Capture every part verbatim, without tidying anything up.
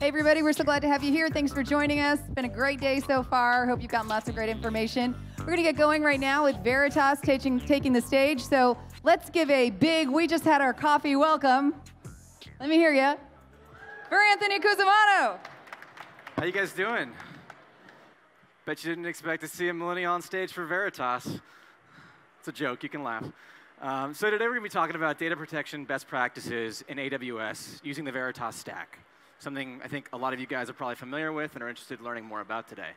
Hey, everybody, we're so glad to have you here. Thanks for joining us. It's been a great day so far. Hope you've gotten lots of great information. We're going to get going right now with Veritas taking, taking the stage. So let's give a big, we just had our coffee welcome. Let me hear you. For Anthony Cusimano. How you guys doing? Bet you didn't expect to see a millennial on stage for Veritas. It's a joke. You can laugh. Um, so today we're going to be talking about data protection best practices in A W S using the Veritas stack, something I think a lot of you guys are probably familiar with and are interested in learning more about today.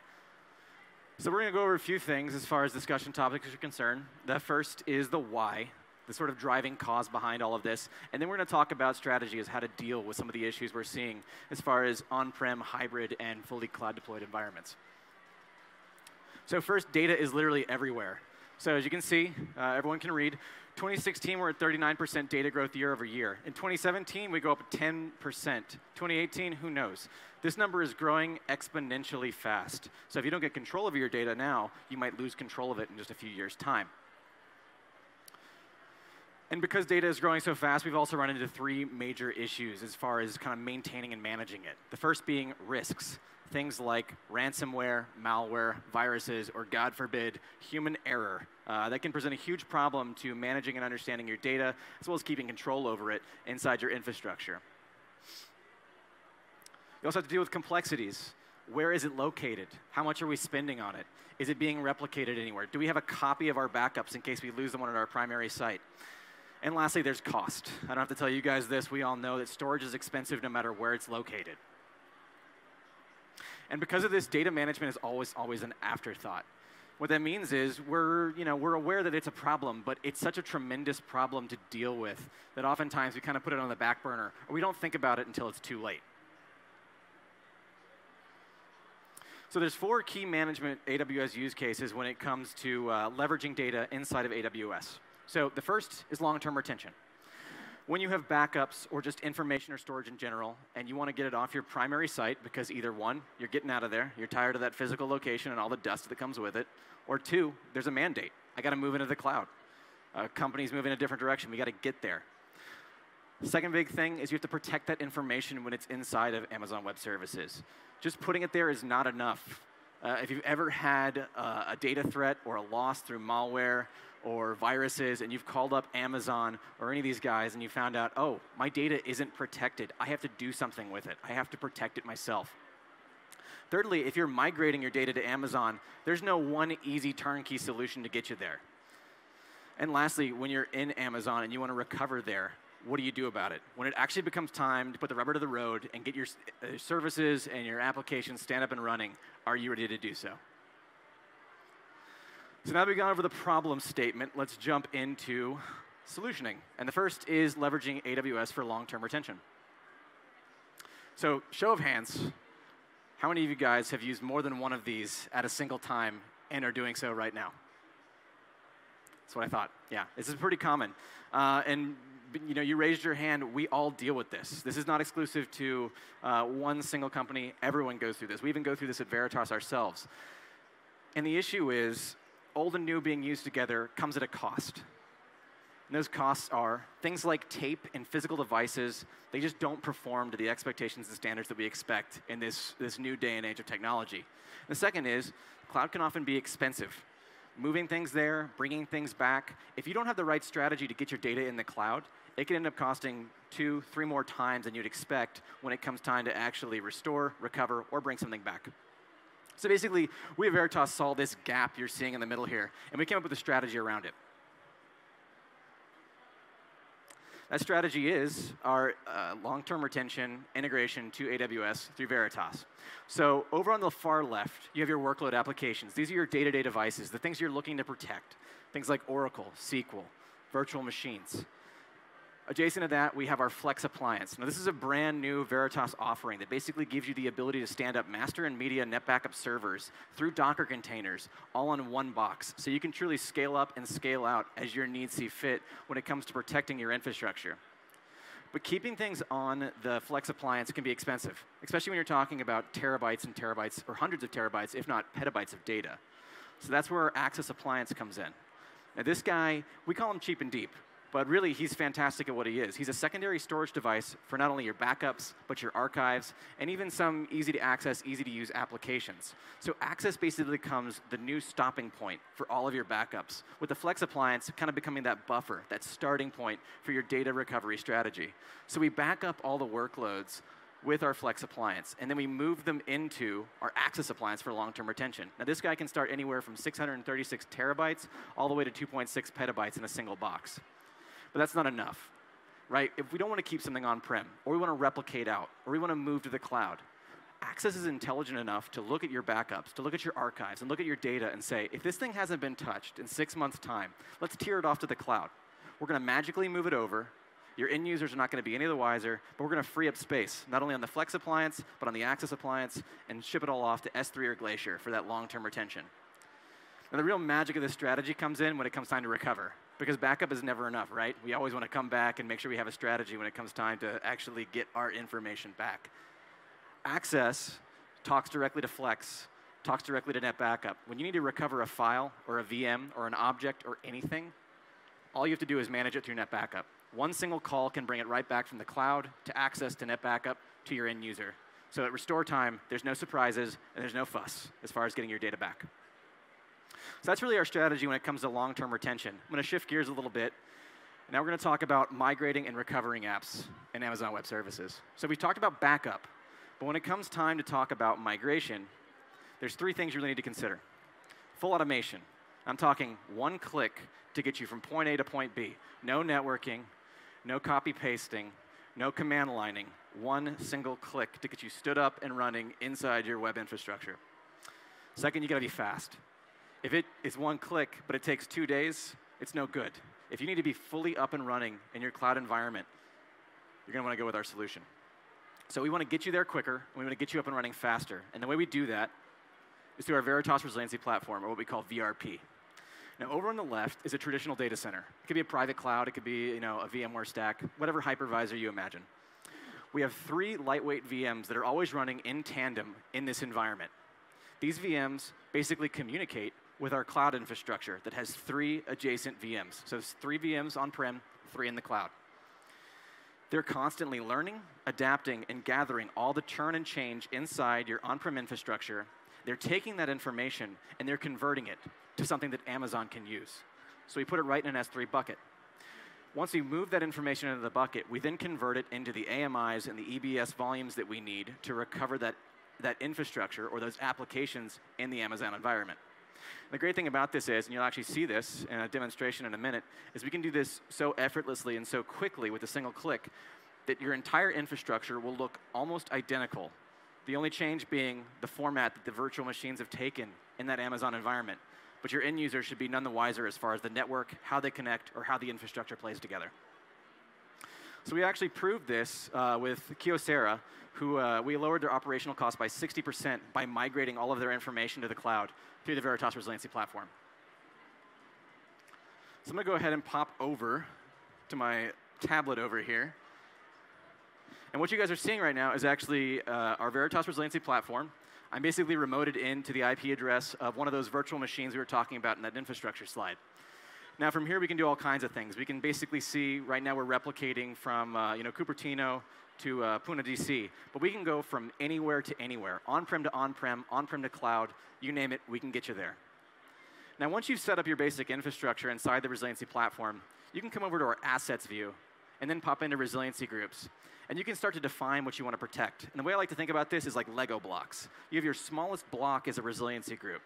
So we're going to go over a few things as far as discussion topics are concerned. The first is the why, the sort of driving cause behind all of this. And then we're going to talk about strategy as how to deal with some of the issues we're seeing as far as on-prem, hybrid, and fully cloud-deployed environments. So first, data is literally everywhere. So as you can see, uh, everyone can read, twenty sixteen, we're at thirty-nine percent data growth year over year. In twenty seventeen, we go up ten percent. twenty eighteen, who knows? This number is growing exponentially fast. So if you don't get control over your data now, you might lose control of it in just a few years' time. And because data is growing so fast, we've also run into three major issues as far as kind of maintaining and managing it. The first being risks. Things like ransomware, malware, viruses, or God forbid, human error. Uh, that can present a huge problem to managing and understanding your data, as well as keeping control over it inside your infrastructure. You also have to deal with complexities. Where is it located? How much are we spending on it? Is it being replicated anywhere? Do we have a copy of our backups in case we lose them on our primary site? And lastly, there's cost. I don't have to tell you guys this. We all know that storage is expensive no matter where it's located. And because of this, data management is always, always an afterthought. What that means is we're, you know, we're aware that it's a problem, but it's such a tremendous problem to deal with that oftentimes we kind of put it on the back burner, or we don't think about it until it's too late. So there's four key management A W S use cases when it comes to uh, leveraging data inside of A W S. So the first is long-term retention. When you have backups or just information or storage in general, and you want to get it off your primary site because either one, you're getting out of there, you're tired of that physical location and all the dust that comes with it, or two, there's a mandate. I got to move into the cloud. Uh, companies move in a different direction. We got to get there. Second big thing is you have to protect that information when it's inside of Amazon Web Services. Just putting it there is not enough. Uh, if you've ever had uh, a data threat or a loss through malware or viruses, and you've called up Amazon or any of these guys, and you found out, oh, my data isn't protected. I have to do something with it. I have to protect it myself. Thirdly, if you're migrating your data to Amazon, there's no one easy turnkey solution to get you there. And lastly, when you're in Amazon and you want to recover there, what do you do about it? When it actually becomes time to put the rubber to the road and get your uh, services and your applications stand up and running, are you ready to do so? So now that we've gone over the problem statement, let's jump into solutioning. And the first is leveraging A W S for long-term retention. So show of hands, how many of you guys have used more than one of these at a single time and are doing so right now? That's what I thought. Yeah, this is pretty common. Uh, and you know, you raised your hand. We all deal with this. This is not exclusive to uh, one single company. Everyone goes through this. We even go through this at Veritas ourselves. And the issue is, old and new being used together comes at a cost. And those costs are things like tape and physical devices. They just don't perform to the expectations and standards that we expect in this, this new day and age of technology. And the second is, cloud can often be expensive. Moving things there, bringing things back. If you don't have the right strategy to get your data in the cloud, it can end up costing two, three more times than you'd expect when it comes time to actually restore, recover, or bring something back. So basically, we at Veritas saw this gap you're seeing in the middle here, and we came up with a strategy around it. That strategy is our uh, long-term retention integration to A W S through Veritas. So over on the far left, you have your workload applications. These are your day-to-day devices, the things you're looking to protect, things like Oracle, S Q L, virtual machines. Adjacent to that, we have our Flex Appliance. Now, this is a brand new Veritas offering that basically gives you the ability to stand up master and media NetBackup servers through Docker containers, all on one box. So you can truly scale up and scale out as your needs see fit when it comes to protecting your infrastructure. But keeping things on the Flex Appliance can be expensive, especially when you're talking about terabytes and terabytes, or hundreds of terabytes, if not petabytes of data. So that's where our Access Appliance comes in. Now, this guy, we call him cheap and deep. But really, he's fantastic at what he is. He's a secondary storage device for not only your backups, but your archives, and even some easy-to-access, easy-to-use applications. So Access basically becomes the new stopping point for all of your backups, with the Flex Appliance kind of becoming that buffer, that starting point for your data recovery strategy. So we back up all the workloads with our Flex Appliance, and then we move them into our Access Appliance for long-term retention. Now, this guy can start anywhere from six hundred thirty-six terabytes all the way to two point six petabytes in a single box. But that's not enough, right? If we don't want to keep something on-prem, or we want to replicate out, or we want to move to the cloud, Access is intelligent enough to look at your backups, to look at your archives, and look at your data and say, if this thing hasn't been touched in six months' time, let's tear it off to the cloud. We're going to magically move it over. Your end users are not going to be any the wiser, but we're going to free up space, not only on the Flex Appliance, but on the Access Appliance, and ship it all off to S three or Glacier for that long-term retention. Now, the real magic of this strategy comes in when it comes time to recover, because backup is never enough, right? We always want to come back and make sure we have a strategy when it comes time to actually get our information back. Access talks directly to Flex, talks directly to NetBackup. When you need to recover a file or a V M or an object or anything, all you have to do is manage it through NetBackup. One single call can bring it right back from the cloud to Access to NetBackup to your end user. So at restore time, there's no surprises and there's no fuss as far as getting your data back. So that's really our strategy when it comes to long-term retention. I'm going to shift gears a little bit. Now we're going to talk about migrating and recovering apps in Amazon Web Services. So we talked about backup, but when it comes time to talk about migration, there's three things you really need to consider. Full automation. I'm talking one click to get you from point A to point B. No networking. No copy-pasting, no command lining, one single click to get you stood up and running inside your web infrastructure. Second, you've got to be fast. If it is one click, but it takes two days, it's no good. If you need to be fully up and running in your cloud environment, you're going to want to go with our solution. So we want to get you there quicker, and we want to get you up and running faster. And the way we do that is through our Veritas Resiliency Platform, or what we call V R P. Now, over on the left is a traditional data center. It could be a private cloud. It could be, you know, a VMware stack, whatever hypervisor you imagine. We have three lightweight V Ms that are always running in tandem in this environment. These V Ms basically communicate with our cloud infrastructure that has three adjacent V Ms. So it's three V Ms on-prem, three in the cloud. They're constantly learning, adapting, and gathering all the churn and change inside your on-prem infrastructure. They're taking that information, and they're converting it to something that Amazon can use. So we put it right in an S three bucket. Once we move that information into the bucket, we then convert it into the A M Is and the E B S volumes that we need to recover that, that infrastructure or those applications in the Amazon environment. And the great thing about this is, and you'll actually see this in a demonstration in a minute, is we can do this so effortlessly and so quickly with a single click that your entire infrastructure will look almost identical. The only change being the format that the virtual machines have taken in that Amazon environment. But your end user should be none the wiser as far as the network, how they connect, or how the infrastructure plays together. So we actually proved this uh, with Kyocera, who uh, we lowered their operational cost by sixty percent by migrating all of their information to the cloud through the Veritas Resiliency Platform. So I'm going to go ahead and pop over to my tablet over here. And what you guys are seeing right now is actually uh, our Veritas Resiliency Platform. I'm basically remoted into the I P address of one of those virtual machines we were talking about in that infrastructure slide. Now, from here, we can do all kinds of things. We can basically see, right now, we're replicating from uh, you know, Cupertino to uh, Puna D C. But we can go from anywhere to anywhere, on-prem to on-prem, on-prem to cloud. You name it, we can get you there. Now, once you've set up your basic infrastructure inside the Resiliency Platform, you can come over to our Assets view and then pop into Resiliency Groups. And you can start to define what you want to protect. And the way I like to think about this is like Lego blocks. You have your smallest block as a resiliency group.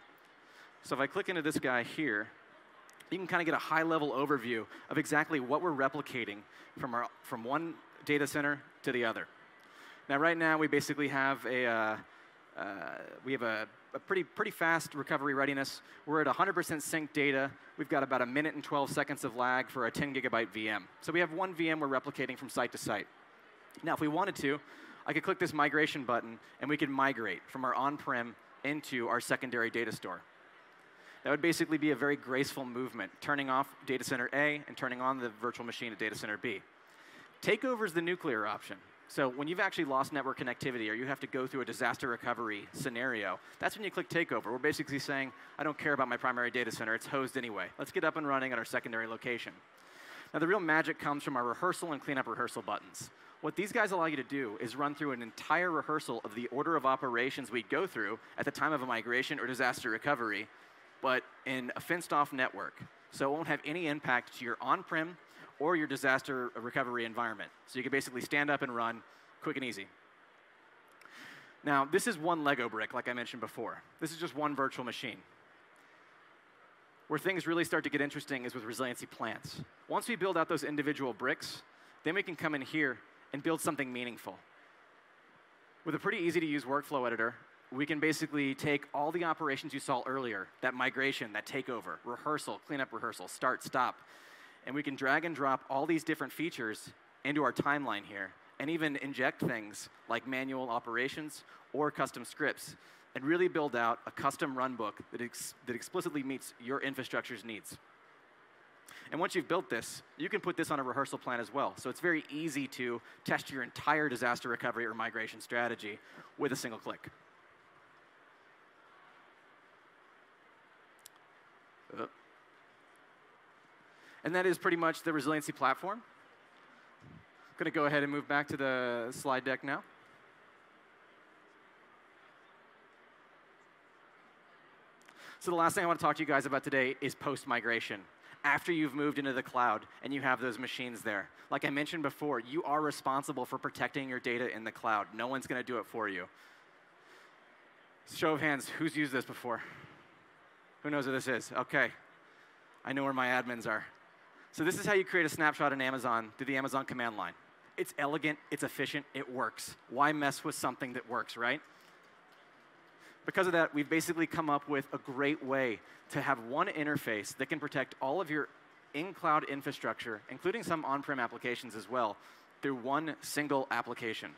So if I click into this guy here, you can kind of get a high-level overview of exactly what we're replicating from, our, from one data center to the other. Now, right now, we basically have a, uh, uh, we have a, a pretty, pretty fast recovery readiness. We're at one hundred percent synced data. We've got about a minute and twelve seconds of lag for a ten gigabyte V M. So we have one V M we're replicating from site to site. Now, if we wanted to, I could click this migration button, and we could migrate from our on-prem into our secondary data store. That would basically be a very graceful movement, turning off data center A and turning on the virtual machine at data center B. Takeover is the nuclear option. So when you've actually lost network connectivity or you have to go through a disaster recovery scenario, that's when you click takeover. We're basically saying, I don't care about my primary data center. It's hosed anyway. Let's get up and running at our secondary location. Now, the real magic comes from our rehearsal and cleanup rehearsal buttons. What these guys allow you to do is run through an entire rehearsal of the order of operations we'd go through at the time of a migration or disaster recovery, but in a fenced-off network. So it won't have any impact to your on-prem or your disaster recovery environment. So you can basically stand up and run quick and easy. Now, this is one Lego brick, like I mentioned before. This is just one virtual machine. Where things really start to get interesting is with resiliency plans. Once we build out those individual bricks, then we can come in here and build something meaningful. With a pretty easy-to-use workflow editor, we can basically take all the operations you saw earlier, that migration, that takeover, rehearsal, cleanup rehearsal, start, stop, and we can drag and drop all these different features into our timeline here, and even inject things like manual operations or custom scripts, and really build out a custom runbook that, ex that explicitly meets your infrastructure's needs. And once you've built this, you can put this on a rehearsal plan as well. So it's very easy to test your entire disaster recovery or migration strategy with a single click. And that is pretty much the resiliency platform. I'm going to go ahead and move back to the slide deck now. So the last thing I want to talk to you guys about today is post-migration. After you've moved into the cloud and you have those machines there. Like I mentioned before, you are responsible for protecting your data in the cloud. No one's going to do it for you. Show of hands, who's used this before? Who knows what this is? OK. I know where my admins are. So this is how you create a snapshot in Amazon through the Amazon command line. It's elegant, it's efficient, it works. Why mess with something that works, right? Because of that, we've basically come up with a great way to have one interface that can protect all of your in-cloud infrastructure, including some on-prem applications as well, through one single application.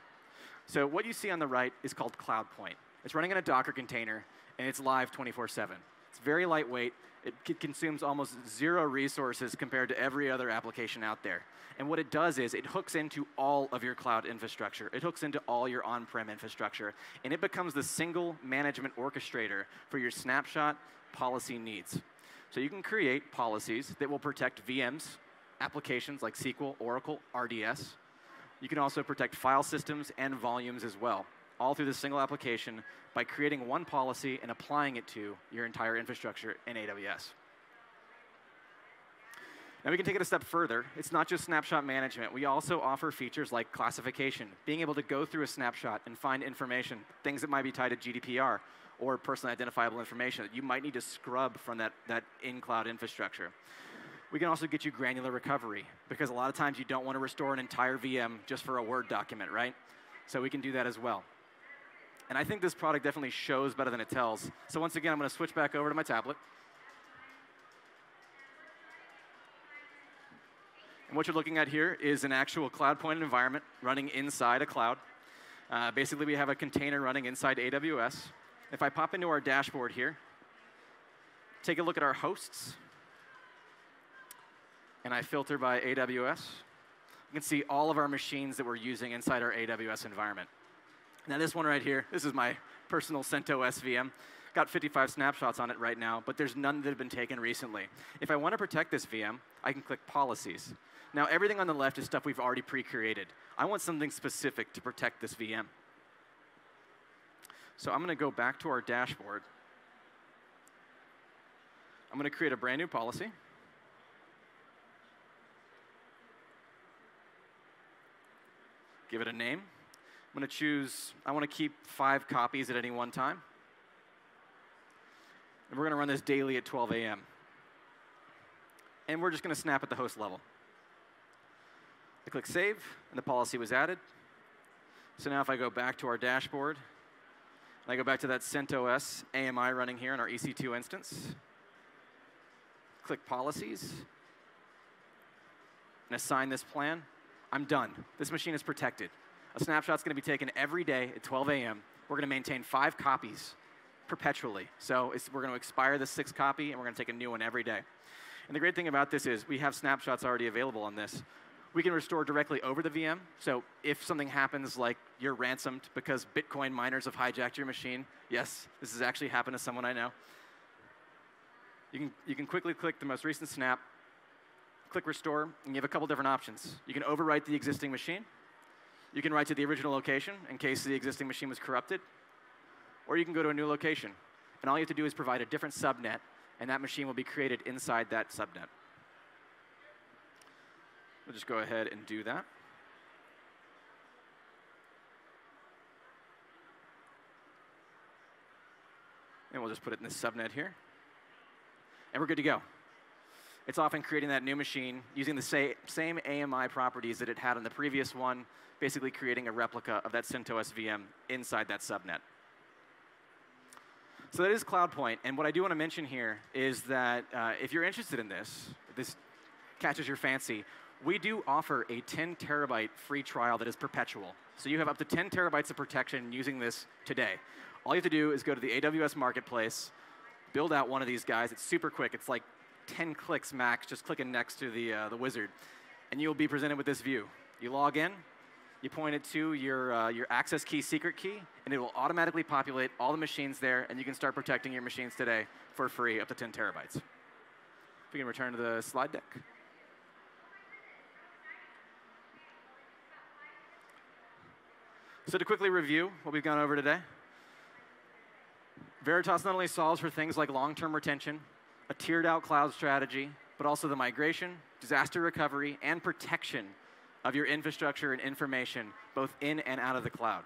So what you see on the right is called CloudPoint. It's running in a Docker container, and it's live twenty-four seven. It's very lightweight. It consumes almost zero resources compared to every other application out there. And what it does is it hooks into all of your cloud infrastructure. It hooks into all your on-prem infrastructure. And it becomes the single management orchestrator for your snapshot policy needs. So you can create policies that will protect V Ms, applications like S Q L, Oracle, R D S. You can also protect file systems and volumes as well, all through this single application by creating one policy and applying it to your entire infrastructure in A W S. Now we can take it a step further. It's not just snapshot management. We also offer features like classification, being able to go through a snapshot and find information, things that might be tied to G D P R or personally identifiable information that you might need to scrub from that, that in-cloud infrastructure. We can also get you granular recovery, because a lot of times you don't want to restore an entire V M just for a Word document, right? So we can do that as well. And I think this product definitely shows better than it tells. So once again, I'm going to switch back over to my tablet. And what you're looking at here is an actual CloudPoint environment running inside a cloud. Uh, basically, we have a container running inside A W S. If I pop into our dashboard here, take a look at our hosts, and I filter by A W S, you can see all of our machines that we're using inside our A W S environment. Now this one right here, this is my personal CentOS V M. Got fifty-five snapshots on it right now, but there's none that have been taken recently. If I want to protect this V M, I can click Policies. Now everything on the left is stuff we've already pre-created. I want something specific to protect this V M. So I'm going to go back to our dashboard. I'm going to create a brand new policy. Give it a name. I'm going to choose, I want to keep five copies at any one time. And we're going to run this daily at twelve A M And we're just going to snap at the host level. I click Save, and the policy was added. So now if I go back to our dashboard, and I go back to that CentOS A M I running here in our E C two instance, click Policies, and assign this plan, I'm done. This machine is protected. A snapshot's going to be taken every day at twelve A M We're going to maintain five copies perpetually. So it's, we're going to expire the sixth copy, and we're going to take a new one every day. And the great thing about this is we have snapshots already available on this. We can restore directly over the V M. So if something happens, like you're ransomed because Bitcoin miners have hijacked your machine, yes, this has actually happened to someone I know. You can, you can quickly click the most recent snap, click restore, and you have a couple different options. You can overwrite the existing machine. You can write to the original location in case the existing machine was corrupted. Or you can go to a new location. And all you have to do is provide a different subnet, and that machine will be created inside that subnet. We'll just go ahead and do that. And we'll just put it in this subnet here. And we're good to go. It's often creating that new machine using the same A M I properties that it had on the previous one, basically creating a replica of that CentOS V M inside that subnet. So that is CloudPoint. And what I do want to mention here is that uh, if you're interested in this, if this catches your fancy, we do offer a ten terabyte free trial that is perpetual. So you have up to ten terabytes of protection using this today. All you have to do is go to the A W S Marketplace, build out one of these guys. It's super quick. It's like ten clicks max, just clicking next to the, uh, the wizard. And you'll be presented with this view. You log in. You point it to your, uh, your access key secret key, and it will automatically populate all the machines there, and you can start protecting your machines today for free, up to ten terabytes. If we can return to the slide deck. So to quickly review what we've gone over today, Veritas not only solves for things like long-term retention, a tiered-out cloud strategy, but also the migration, disaster recovery, and protection of your infrastructure and information, both in and out of the cloud.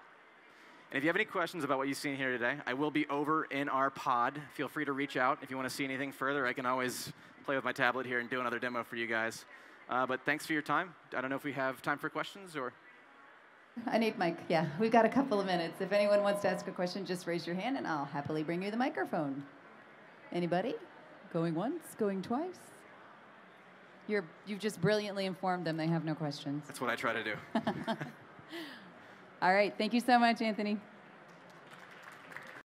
And if you have any questions about what you've seen here today, I will be over in our pod. Feel free to reach out. If you want to see anything further, I can always play with my tablet here and do another demo for you guys. Uh, but thanks for your time. I don't know if we have time for questions or? I need mic, yeah. We've got a couple of minutes. If anyone wants to ask a question, just raise your hand, and I'll happily bring you the microphone. Anybody? Going once, going twice? You're, you've just brilliantly informed them. They have no questions. That's what I try to do. All right. Thank you so much, Anthony.